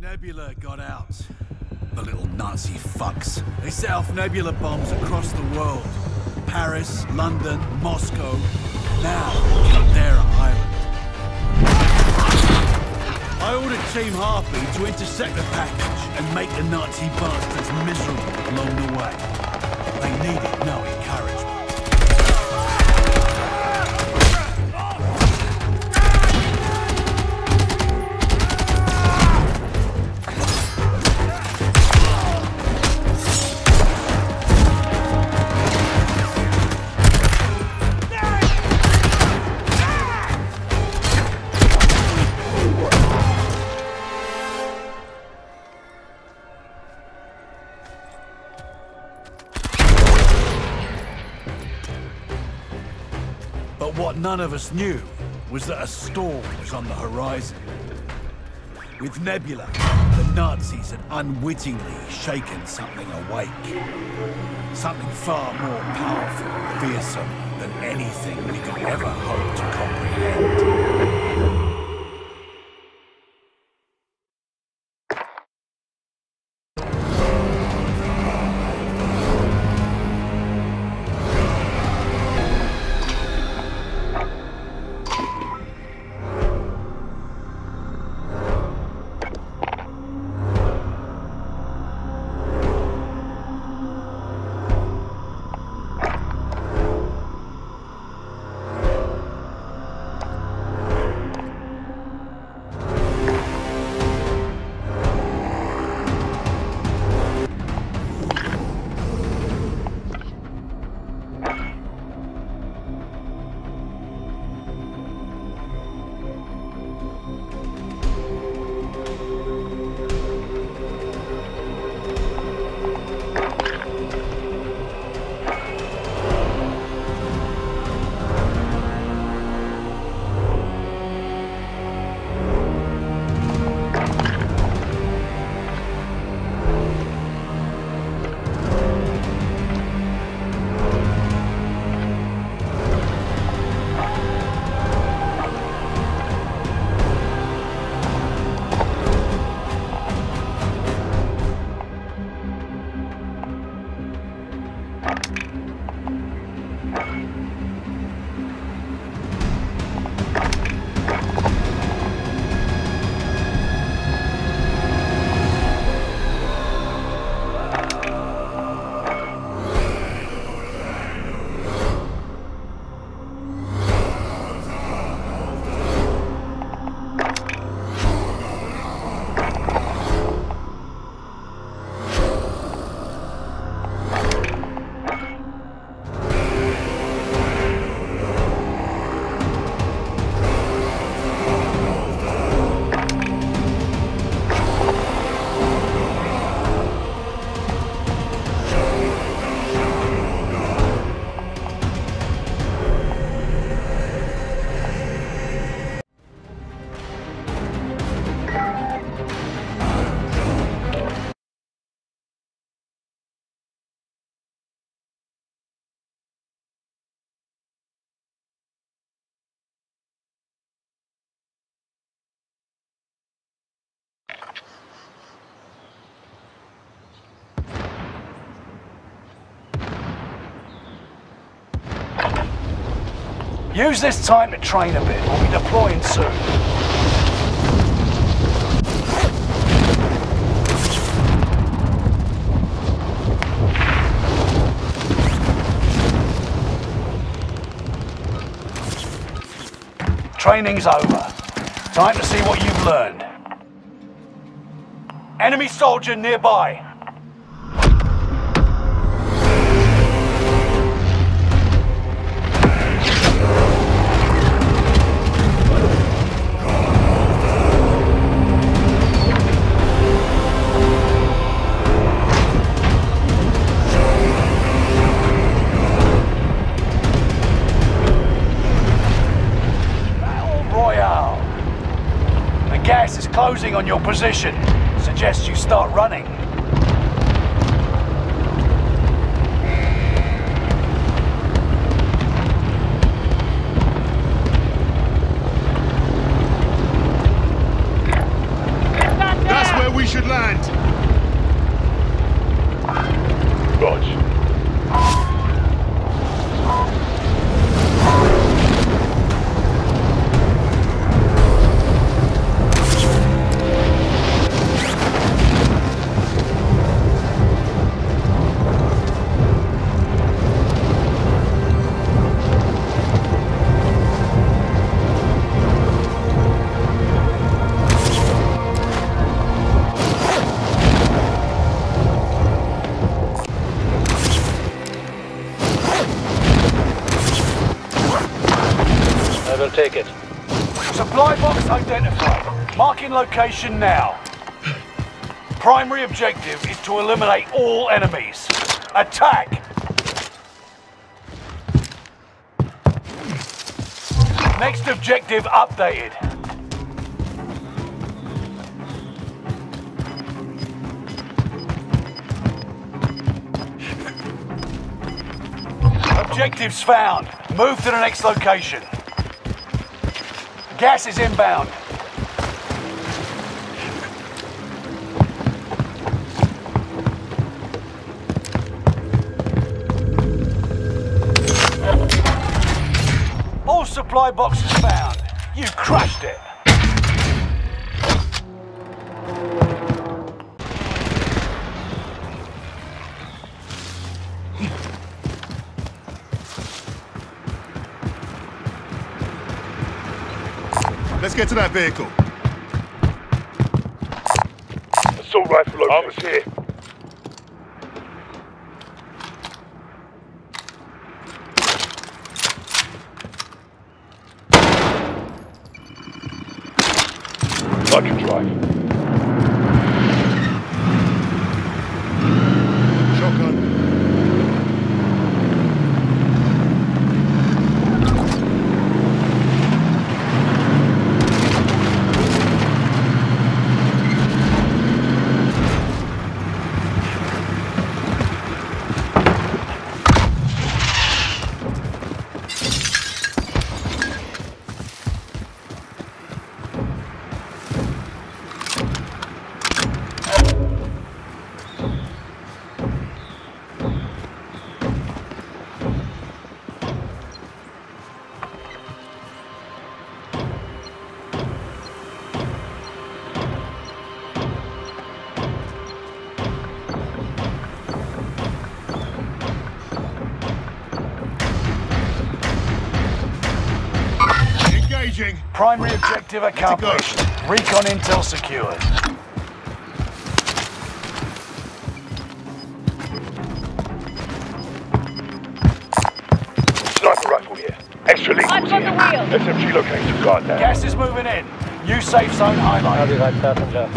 Nebula got out. The little Nazi fucks. They set off Nebula bombs across the world. Paris, London, Moscow. Now, Cordera Island. I ordered Team Harpy to intercept the package and make the Nazi bastards miserable along the way. They needed no encouragement. But what none of us knew was that a storm was on the horizon. With Nebula, the Nazis had unwittingly shaken something awake. Something far more powerful and fearsome than anything we could ever hope to comprehend. Use this time to train a bit. We'll be deploying soon. Training's over. Time to see what you've learned. Enemy soldier nearby. Gas is closing on your position. Suggest you start running. That's where we We'll take it. Supply box identified. Marking location now. Primary objective is to eliminate all enemies. Attack! Next objective updated. Objectives found. Move to the next location. Gas is inbound. All supply boxes found. You crushed it. Let's get to that vehicle. Assault rifle over. Armor's here. I can drive. Primary objective accomplished. Recon intel secured. Sniper rifle here. Extra lethal. I've got the wheel. SMG location. Guard that. Gas is moving in. New safe zone highlighted. I'll be right passenger.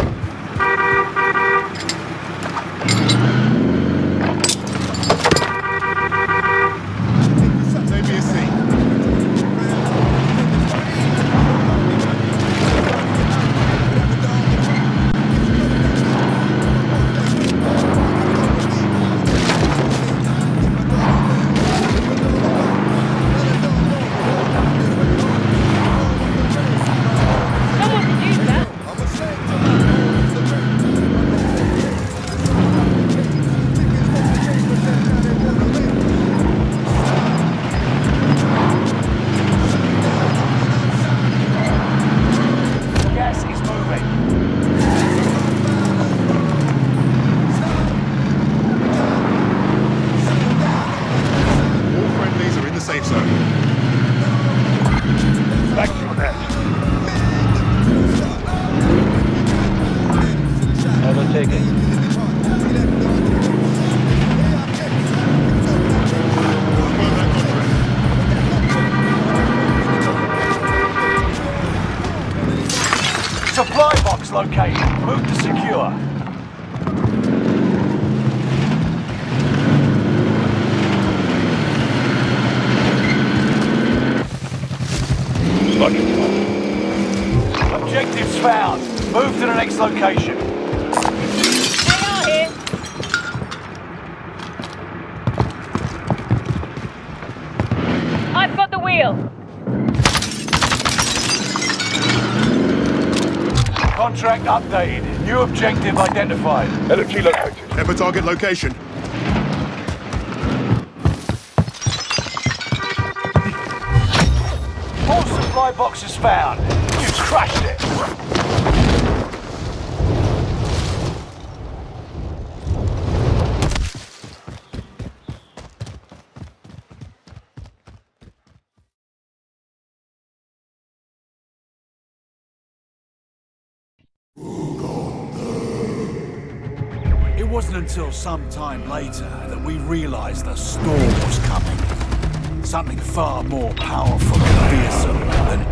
Location. Move to secure. Objectives found. Move to the next location. They are here. I've got the wheel. Contract updated. New objective identified. LMG located. Head for target location. All supply boxes found. You crushed it. It wasn't until some time later that we realized the storm was coming. Something far more powerful and fearsome than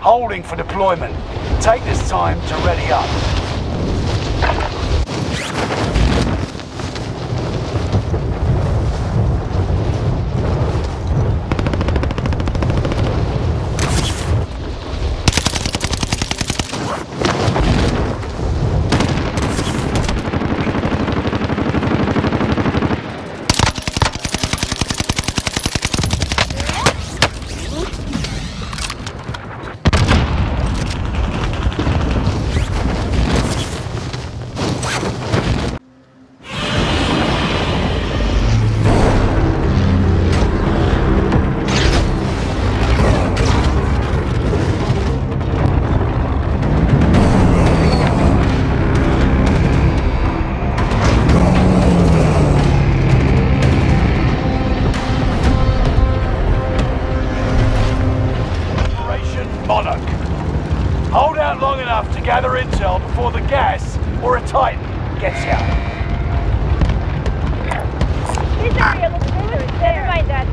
Holding for deployment. Take this time to ready up. Monarch. Hold out long enough to gather intel before the gas or a Titan gets out. This area looks familiar. Never mind that.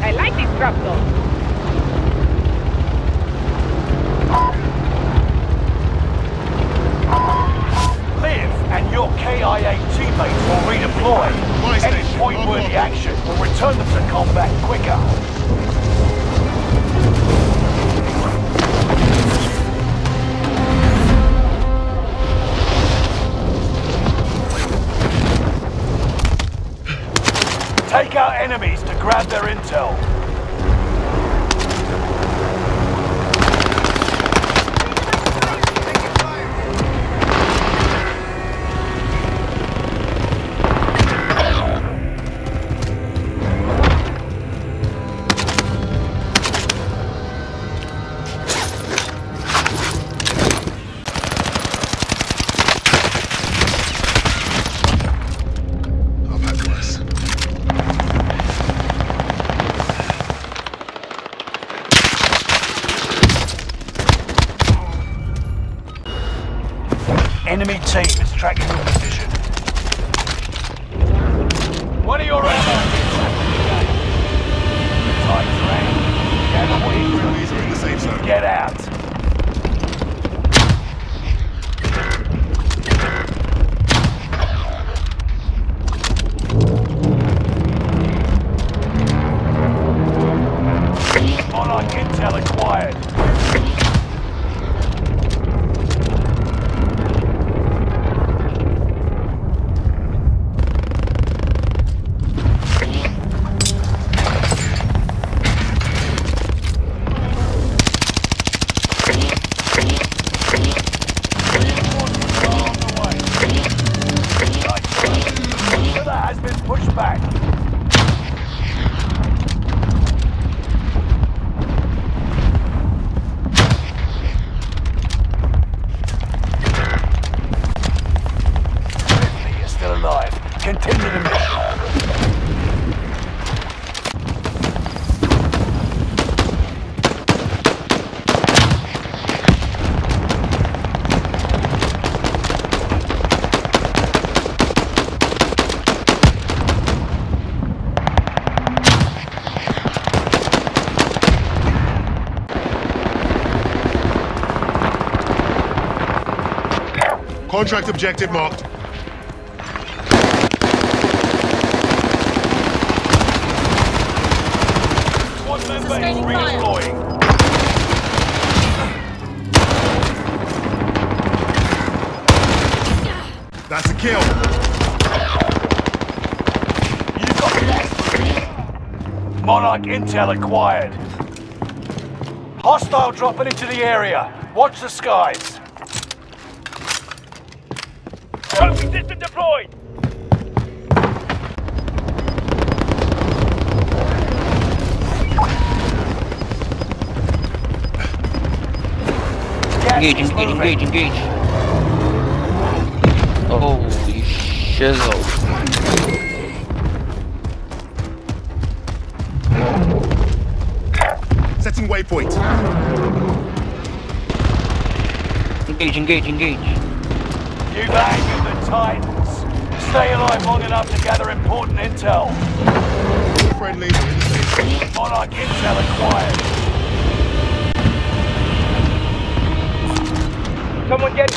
I like these drop zones. Liv and your KIA teammates will redeploy. Any point-worthy action will return them to combat quicker. Take out enemies to grab their intel. Enemy team is tracking your position. What are your efforts? Get out. Monarch intel acquired. Contract objective marked. One member is redeploying. That's a kill. You got it. Monarch intel acquired. Hostile dropping into the area. Watch the skies. Trophy system deployed! Engage. Holy shizzle. Setting waypoint. Engage. You've angered the Titans. Stay alive long enough to gather important intel. Friendly. Monarch intel acquired. Someone get...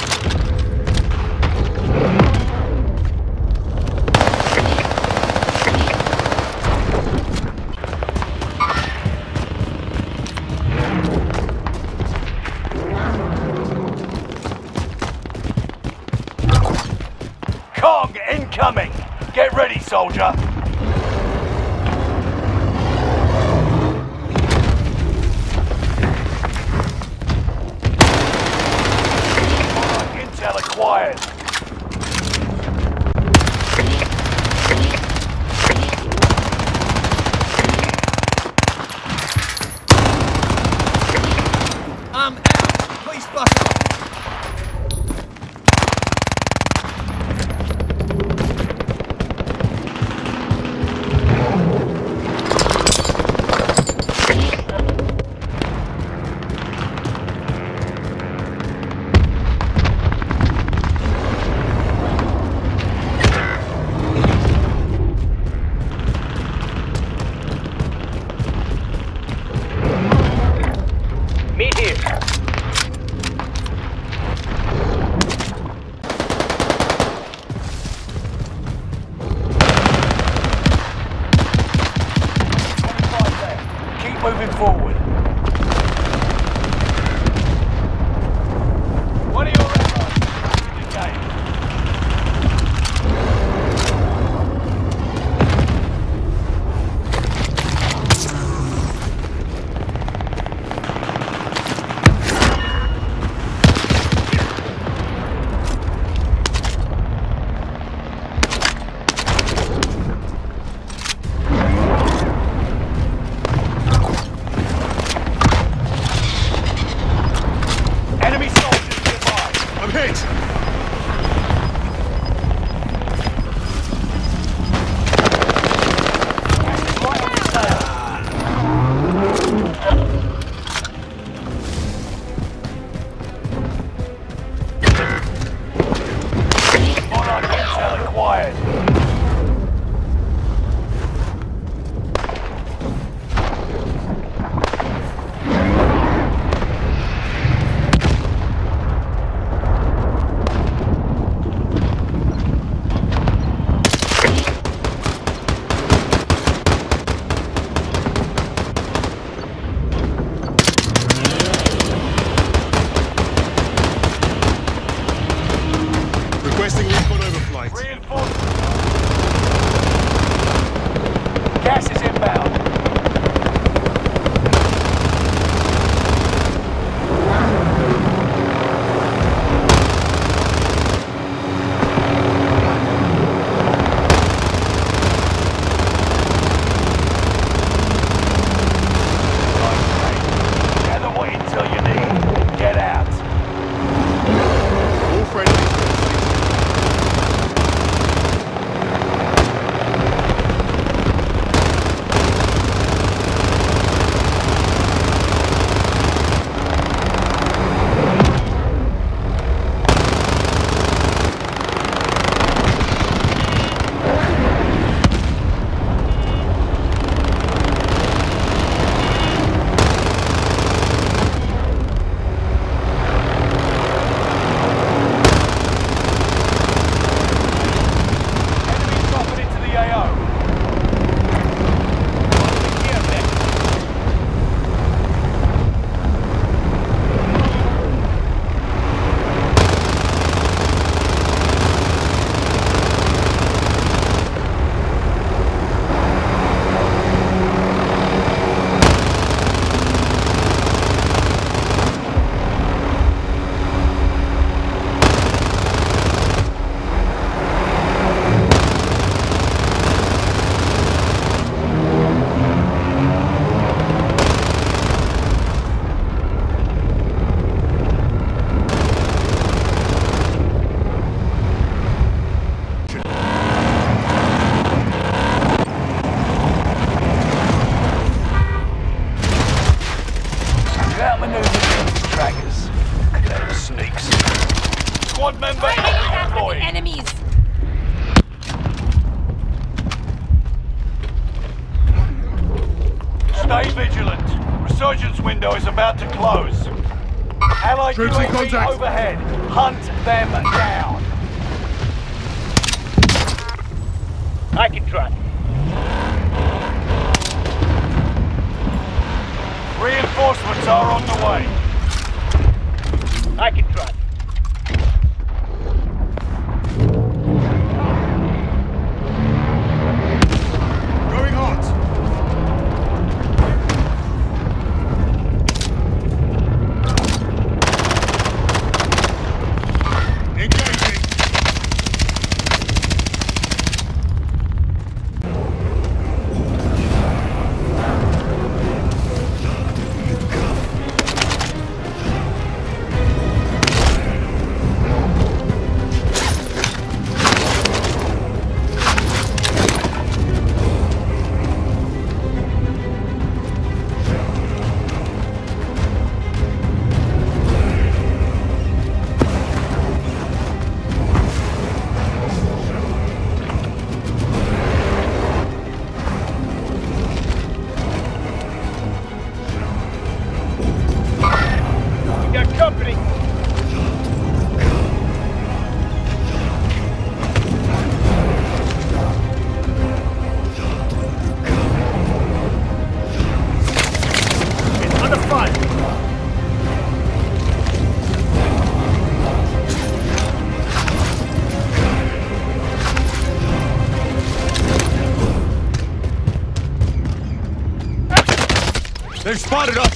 Kong incoming! Get ready, soldier! Stay vigilant. Resurgence window is about to close. Allied troops in contact. Overhead. Hunt them down. I can try. Reinforcements are on the way. I can try. They've spotted us!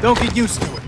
Don't get used to it.